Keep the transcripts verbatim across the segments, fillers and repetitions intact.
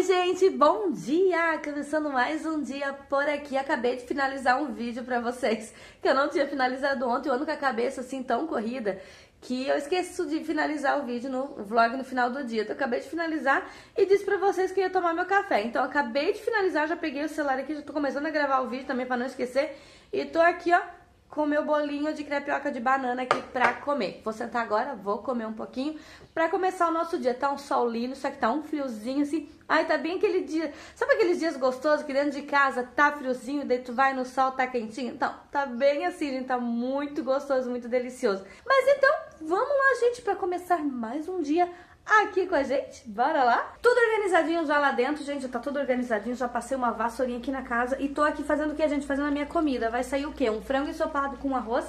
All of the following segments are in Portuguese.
Oi gente, bom dia! Começando mais um dia por aqui. Acabei de finalizar um vídeo pra vocês que eu não tinha finalizado ontem. Eu ando com a cabeça assim tão corrida que eu esqueci de finalizar o vídeo no o vlog no final do dia. Então, eu acabei de finalizar e disse pra vocês que eu ia tomar meu café. Então eu acabei de finalizar, já peguei o celular aqui, já tô começando a gravar o vídeo também pra não esquecer. E tô aqui, ó, com meu bolinho de crepioca de banana aqui pra comer. Vou sentar agora, vou comer um pouquinho pra começar o nosso dia. Tá um sol lindo, só que tá um friozinho assim. Ai, tá bem aquele dia... Sabe aqueles dias gostosos que dentro de casa tá friozinho, daí tu vai no sol, tá quentinho? Então, tá bem assim, gente. Tá muito gostoso, muito delicioso. Mas então, vamos lá, gente, pra começar mais um dia aqui com a gente, bora lá? Tudo organizadinho já lá dentro, gente, já tá tudo organizadinho, já passei uma vassourinha aqui na casa e tô aqui fazendo o que, a gente? Fazendo a minha comida. Vai sair o quê? Um frango ensopado com arroz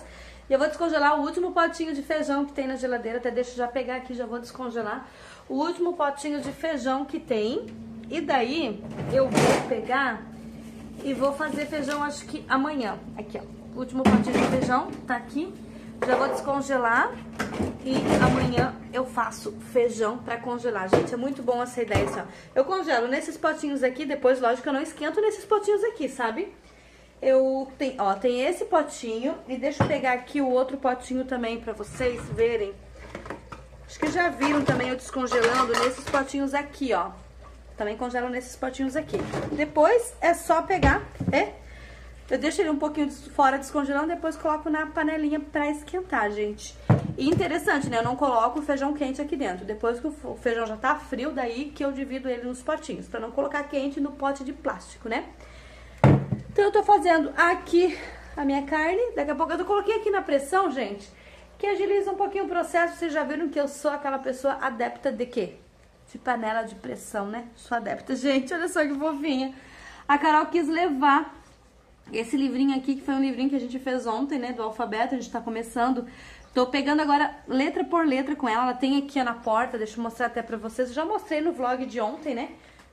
e eu vou descongelar o último potinho de feijão que tem na geladeira, até deixa eu já pegar aqui, já vou descongelar o último potinho de feijão que tem e daí eu vou pegar e vou fazer feijão, acho que amanhã, aqui ó, o último potinho de feijão tá aqui. Já vou descongelar e amanhã eu faço feijão pra congelar. Gente, é muito bom essa ideia, assim, ó. Eu congelo nesses potinhos aqui, depois, lógico, eu não esquento nesses potinhos aqui, sabe? Eu tenho, ó, tem esse potinho e deixa eu pegar aqui o outro potinho também pra vocês verem. Acho que já viram também eu descongelando nesses potinhos aqui, ó. Também congelo nesses potinhos aqui. Depois é só pegar e... Eu deixo ele um pouquinho fora descongelando, depois coloco na panelinha pra esquentar, gente. E interessante, né? Eu não coloco o feijão quente aqui dentro. Depois que o feijão já tá frio, daí que eu divido ele nos potinhos, pra não colocar quente no pote de plástico, né? Então eu tô fazendo aqui a minha carne. Daqui a pouco eu tô, coloquei aqui na pressão, gente, que agiliza um pouquinho o processo. Vocês já viram que eu sou aquela pessoa adepta de quê? De panela de pressão, né? Sou adepta. Gente, olha só que fofinha. A Carol quis levar esse livrinho aqui, que foi um livrinho que a gente fez ontem, né, do alfabeto, a gente tá começando. Tô pegando agora letra por letra com ela, ela tem aqui na porta, deixa eu mostrar até pra vocês. Eu já mostrei no vlog de ontem, né,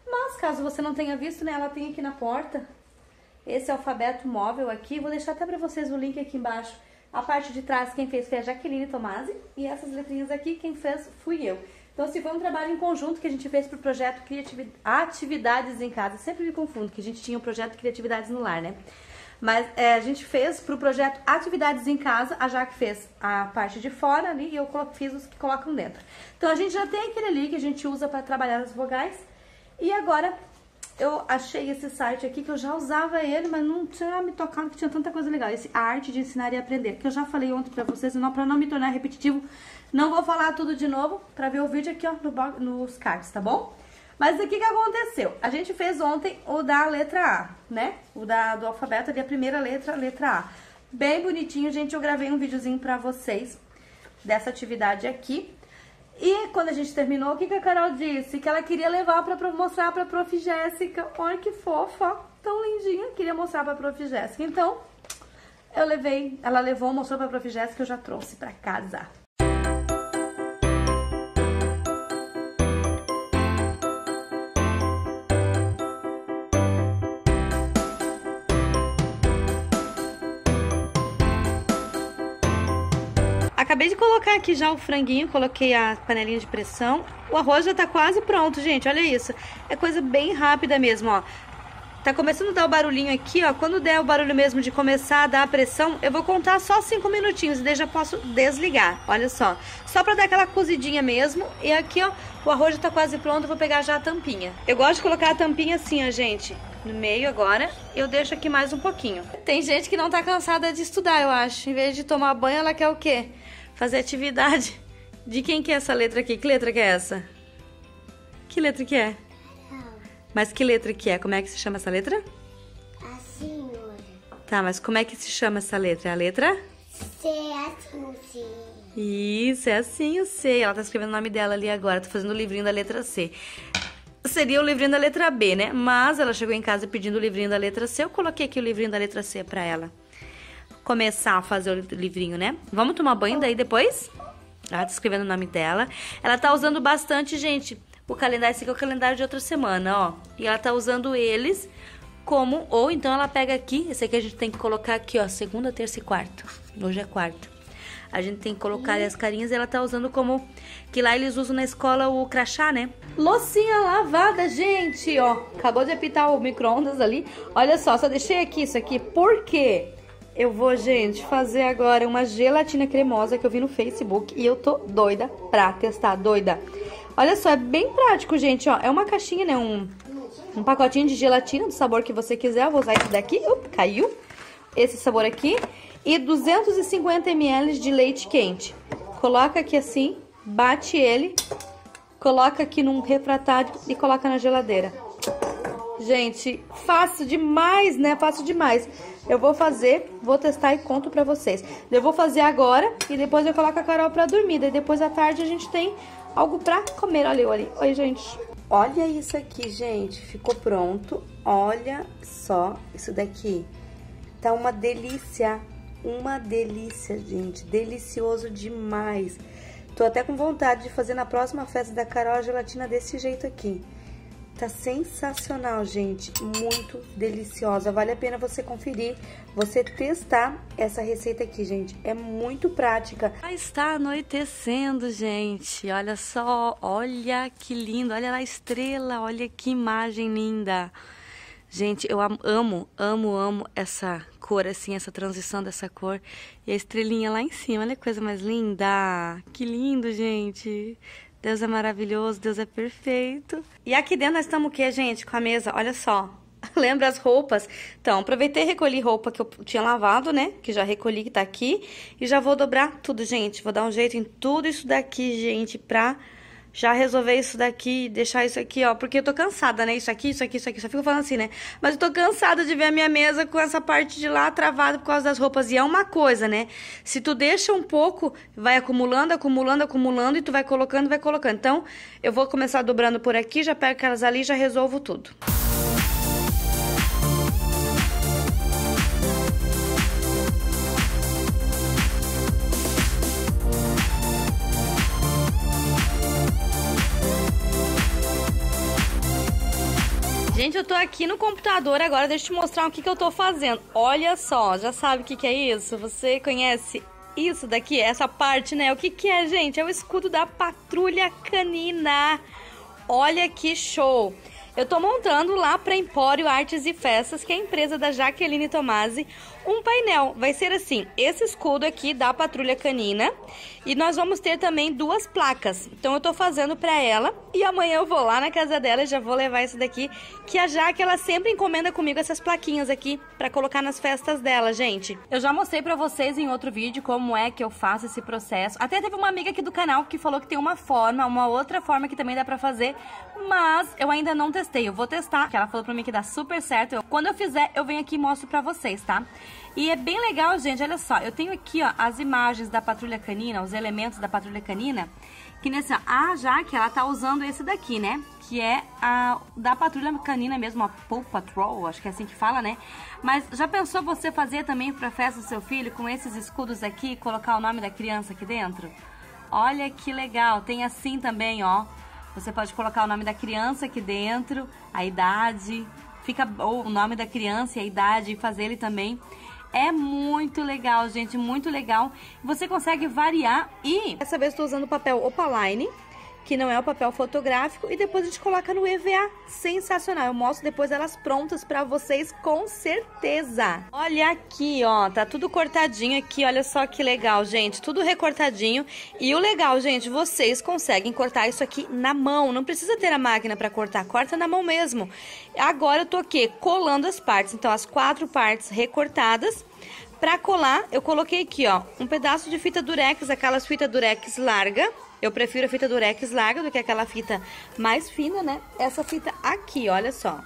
mas caso você não tenha visto, né, ela tem aqui na porta esse alfabeto móvel aqui. Vou deixar até pra vocês o link aqui embaixo. A parte de trás, quem fez foi a Jackeline Tomazi e essas letrinhas aqui, quem fez fui eu. Então, assim, foi um trabalho em conjunto que a gente fez pro projeto Atividades em Casa. Sempre me confundo, que a gente tinha o projeto Criatividades no Lar, né? Mas é, a gente fez pro projeto Atividades em Casa, a Jaque fez a parte de fora ali e eu fiz os que colocam dentro. Então, a gente já tem aquele ali que a gente usa para trabalhar as vogais. E agora, eu achei esse site aqui, que eu já usava ele, mas não tinha me tocado que tinha tanta coisa legal. Esse A Arte de Ensinar e Aprender, que eu já falei ontem pra vocês, não, pra não me tornar repetitivo. Não vou falar tudo de novo pra ver o vídeo aqui, ó, no, nos cards, tá bom? Mas o que que aconteceu? A gente fez ontem o da letra A, né? O da, do alfabeto ali, a primeira letra, a letra A. Bem bonitinho, gente. Eu gravei um videozinho pra vocês dessa atividade aqui. E quando a gente terminou, o que que a Carol disse? Que ela queria levar pra mostrar pra prof Jéssica. Olha que fofa, tão lindinha. Queria mostrar pra prof Jéssica. Então, eu levei, ela levou, mostrou pra prof Jéssica, eu já trouxe pra casa. Acabei de colocar aqui já o franguinho, coloquei a panelinha de pressão. O arroz já tá quase pronto, gente, olha isso. É coisa bem rápida mesmo, ó. Tá começando a dar o barulhinho aqui, ó. Quando der o barulho mesmo de começar a dar a pressão, eu vou contar só cinco minutinhos e daí já posso desligar, olha só. Só pra dar aquela cozidinha mesmo. E aqui, ó, o arroz já tá quase pronto, eu vou pegar já a tampinha. Eu gosto de colocar a tampinha assim, ó, gente, no meio agora. Eu deixo aqui mais um pouquinho. Tem gente que não tá cansada de estudar, eu acho. Em vez de tomar banho, ela quer o quê? Fazer atividade. De quem que é essa letra aqui? Que letra que é essa? Que letra que é? Mas que letra que é? Como é que se chama essa letra? A senhora. Tá, mas como é que se chama essa letra? É a letra? C, assim o C. Isso, é assim o C. Ela tá escrevendo o nome dela ali agora. Tô fazendo o livrinho da letra C. Seria o livrinho da letra B, né? Mas ela chegou em casa pedindo o livrinho da letra C. Eu coloquei aqui o livrinho da letra C pra ela começar a fazer o livrinho, né? Vamos tomar banho daí depois? Ela tá escrevendo o nome dela. Ela tá usando bastante, gente, o calendário. Esse aqui é o calendário de outra semana, ó. E ela tá usando eles como... Ou então ela pega aqui. Esse aqui a gente tem que colocar aqui, ó. Segunda, terça e quarta. Hoje é quarta. A gente tem que colocar e... as carinhas, e ela tá usando como... Que lá eles usam na escola o crachá, né? Loucinha lavada, gente! Ó, acabou de apitar o micro-ondas ali. Olha só, só deixei aqui isso aqui. Por quê? Eu vou, gente, fazer agora uma gelatina cremosa que eu vi no Facebook e eu tô doida pra testar, doida. Olha só, é bem prático, gente, ó. É uma caixinha, né? Um, um pacotinho de gelatina do sabor que você quiser. Eu vou usar esse daqui. Opa, caiu. Esse sabor aqui. E duzentos e cinquenta mililitros de leite quente. Coloca aqui assim, bate ele, coloca aqui num refratário e coloca na geladeira. Gente, fácil demais, né? Fácil demais. Eu vou fazer, vou testar e conto pra vocês. Eu vou fazer agora e depois eu coloco a Carol pra dormir. Daí depois à tarde a gente tem algo pra comer. Olha eu ali. Oi, gente. Olha isso aqui, gente. Ficou pronto. Olha só isso daqui. Tá uma delícia. Uma delícia, gente. Delicioso demais. Tô até com vontade de fazer na próxima festa da Carol a gelatina desse jeito aqui. Tá sensacional, gente, muito deliciosa, vale a pena você conferir, você testar essa receita aqui, gente, é muito prática. Já está anoitecendo, gente, olha só, olha que lindo, olha lá a estrela, olha que imagem linda. Gente, eu amo, amo, amo essa cor, assim, essa transição dessa cor e a estrelinha lá em cima, olha que coisa mais linda, que lindo, gente. Deus é maravilhoso, Deus é perfeito. E aqui dentro nós estamos o quê, gente? Com a mesa, olha só. Lembra as roupas? Então, aproveitei e recolhi roupa que eu tinha lavado, né? Que já recolhi, que tá aqui. E já vou dobrar tudo, gente. Vou dar um jeito em tudo isso daqui, gente, pra já resolver isso daqui, deixar isso aqui, ó. Porque eu tô cansada, né? Isso aqui, isso aqui, isso aqui. Só fico falando assim, né? Mas eu tô cansada de ver a minha mesa com essa parte de lá travada por causa das roupas. E é uma coisa, né? Se tu deixa um pouco, vai acumulando, acumulando, acumulando. E tu vai colocando, vai colocando. Então, eu vou começar dobrando por aqui. Já pego elas ali e já resolvo tudo. Gente, eu tô aqui no computador agora, deixa eu te mostrar o que que eu tô fazendo. Olha só, já sabe o que que é isso? Você conhece isso daqui, essa parte, né? O que que é, gente? É o escudo da Patrulha Canina. Olha que show! Eu tô montando lá pra Empório Artes e Festas, que é a empresa da Jackeline Tomazi, um painel. Vai ser assim, esse escudo aqui da Patrulha Canina. E nós vamos ter também duas placas. Então eu tô fazendo pra ela. E amanhã eu vou lá na casa dela e já vou levar isso daqui. Que a Jaque, ela sempre encomenda comigo essas plaquinhas aqui pra colocar nas festas dela, gente. Eu já mostrei pra vocês em outro vídeo como é que eu faço esse processo. Até teve uma amiga aqui do canal que falou que tem uma forma, uma outra forma que também dá pra fazer. Mas eu ainda não testei. Eu vou testar, que ela falou pra mim que dá super certo. Eu, quando eu fizer, eu venho aqui e mostro pra vocês, tá? E é bem legal, gente, olha só, eu tenho aqui, ó, as imagens da Patrulha Canina, os elementos da Patrulha Canina, que nesse, ó, a Jaque, ela tá usando esse daqui, né, que é a da Patrulha Canina mesmo, a Paw Patrol, acho que é assim que fala, né, mas já pensou você fazer também pra festa do seu filho com esses escudos aqui e colocar o nome da criança aqui dentro? Olha que legal, tem assim também, ó, você pode colocar o nome da criança aqui dentro, a idade, fica, ou o nome da criança e a idade, e fazer ele também. É muito legal, gente, muito legal. Você consegue variar e... Dessa vez eu tô usando o papel Opaline, que não é o papel fotográfico, e depois a gente coloca no E V A. Sensacional, eu mostro depois elas prontas pra vocês, com certeza. Olha aqui, ó, tá tudo cortadinho aqui, olha só que legal, gente, tudo recortadinho. E o legal, gente, vocês conseguem cortar isso aqui na mão, não precisa ter a máquina pra cortar, corta na mão mesmo. Agora eu tô aqui colando as partes, então as quatro partes recortadas. Pra colar, eu coloquei aqui, ó, um pedaço de fita durex, aquelas fita durex larga. Eu prefiro a fita durex larga do que aquela fita mais fina, né? Essa fita aqui, olha só.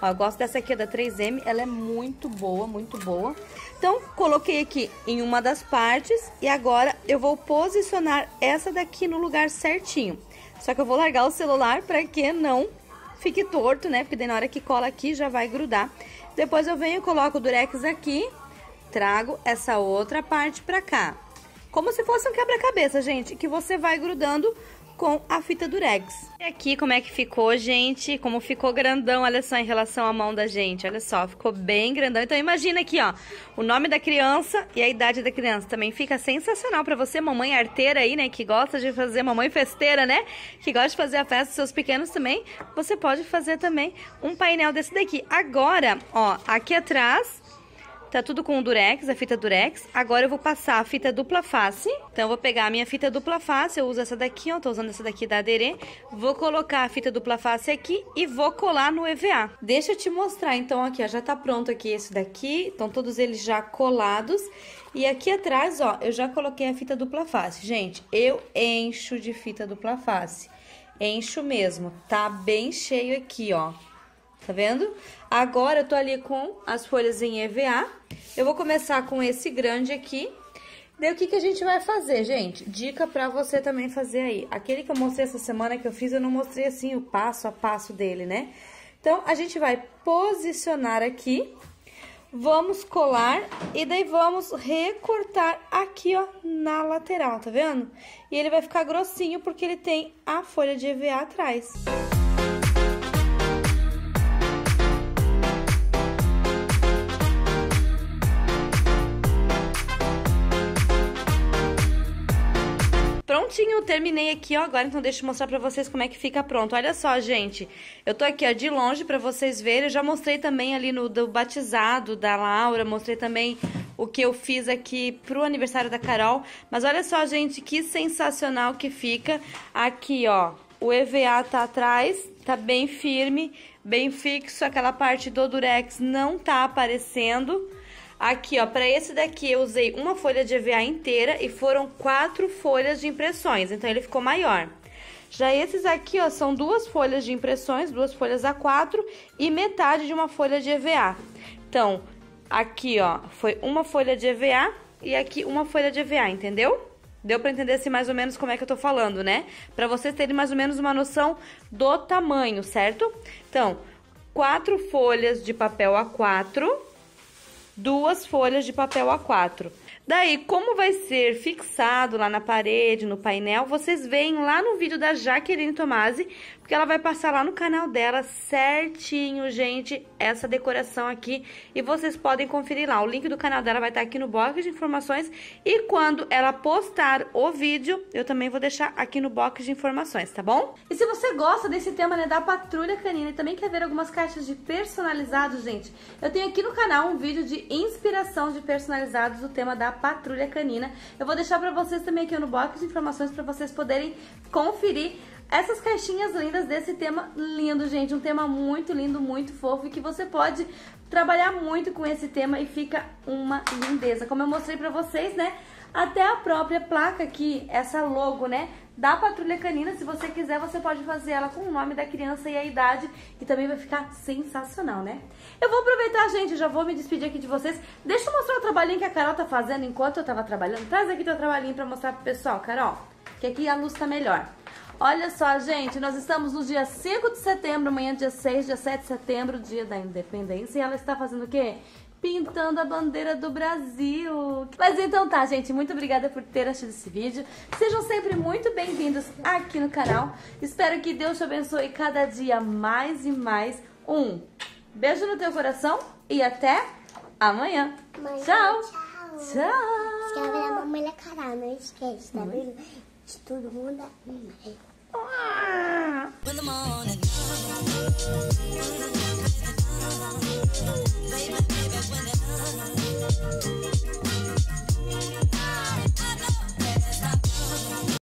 Ó, eu gosto dessa aqui, da três M, ela é muito boa, muito boa. Então, coloquei aqui em uma das partes e agora eu vou posicionar essa daqui no lugar certinho. Só que eu vou largar o celular pra que não fique torto, né? Porque daí na hora que cola aqui já vai grudar. Depois eu venho e coloco o durex aqui. Trago essa outra parte pra cá. Como se fosse um quebra-cabeça, gente, que você vai grudando com a fita durex. E aqui como é que ficou, gente? Como ficou grandão, olha só, em relação à mão da gente. Olha só, ficou bem grandão. Então imagina aqui, ó, o nome da criança e a idade da criança. Também fica sensacional pra você, mamãe arteira aí, né? Que gosta de fazer, mamãe festeira, né? Que gosta de fazer a festa dos seus pequenos também. Você pode fazer também um painel desse daqui. Agora, ó, aqui atrás... tá tudo com o durex, a fita durex. Agora eu vou passar a fita dupla face. Então eu vou pegar a minha fita dupla face, eu uso essa daqui, ó, tô usando essa daqui da Aderê. Vou colocar a fita dupla face aqui e vou colar no E V A. Deixa eu te mostrar, então, aqui, ó, já tá pronto aqui esse daqui. Estão todos eles já colados. E aqui atrás, ó, eu já coloquei a fita dupla face. Gente, eu encho de fita dupla face. Encho mesmo, tá bem cheio aqui, ó. Tá vendo? Agora eu tô ali com as folhas em E V A. Eu vou começar com esse grande aqui. Daí o que que a gente vai fazer, gente? Dica pra você também fazer aí. Aquele que eu mostrei essa semana que eu fiz, eu não mostrei assim o passo a passo dele, né? Então, a gente vai posicionar aqui. Vamos colar e daí vamos recortar aqui, ó, na lateral, tá vendo? E ele vai ficar grossinho porque ele tem a folha de E V A atrás. Prontinho, eu terminei aqui, ó, agora então deixa eu mostrar pra vocês como é que fica pronto. Olha só, gente, eu tô aqui, ó, de longe pra vocês verem, eu já mostrei também ali no do batizado da Laura, mostrei também o que eu fiz aqui pro aniversário da Carol, mas olha só, gente, que sensacional que fica aqui, ó, o E V A tá atrás, tá bem firme, bem fixo, aquela parte do durex não tá aparecendo. Aqui, ó, pra esse daqui eu usei uma folha de E V A inteira e foram quatro folhas de impressões, então ele ficou maior. Já esses aqui, ó, são duas folhas de impressões, duas folhas A quatro e metade de uma folha de E V A. Então, aqui, ó, foi uma folha de E V A e aqui uma folha de E V A, entendeu? Deu pra entender assim mais ou menos como é que eu tô falando, né? Pra vocês terem mais ou menos uma noção do tamanho, certo? Então, quatro folhas de papel A quatro... duas folhas de papel A quatro. Daí, como vai ser fixado lá na parede, no painel, vocês veem lá no vídeo da Jackeline Tomazi, porque ela vai passar lá no canal dela certinho, gente, essa decoração aqui. E vocês podem conferir lá, o link do canal dela vai estar aqui no box de informações. E quando ela postar o vídeo, eu também vou deixar aqui no box de informações, tá bom? E se você gosta desse tema, né, da Patrulha Canina, e também quer ver algumas caixas de personalizados, gente, eu tenho aqui no canal um vídeo de inspiração de personalizados, o tema da Patrulha Canina. Eu vou deixar pra vocês também aqui no box de informações pra vocês poderem conferir essas caixinhas lindas desse tema lindo, gente. Um tema muito lindo, muito fofo e que você pode trabalhar muito com esse tema e fica uma lindeza. Como eu mostrei pra vocês, né? Até a própria placa aqui, essa logo, né, da Patrulha Canina, se você quiser, você pode fazer ela com o nome da criança e a idade, que também vai ficar sensacional, né? Eu vou aproveitar, gente, eu já vou me despedir aqui de vocês. Deixa eu mostrar o trabalhinho que a Carol tá fazendo enquanto eu tava trabalhando. Traz aqui teu trabalhinho pra mostrar pro pessoal, Carol, que aqui a luz tá melhor. Olha só, gente, nós estamos no dia cinco de setembro, amanhã dia seis, dia sete de setembro, dia da Independência, e ela está fazendo o quê? Pintando a bandeira do Brasil. Mas então tá, gente, muito obrigada por ter assistido esse vídeo. Sejam sempre muito bem-vindos aqui no canal. Espero que Deus te abençoe cada dia mais e mais. Um beijo no teu coração e até amanhã. Mãe, tchau. Tchau. Tchau. A mamãe na cara, não esquece, tá vendo? De todo mundo. Ah. Ah.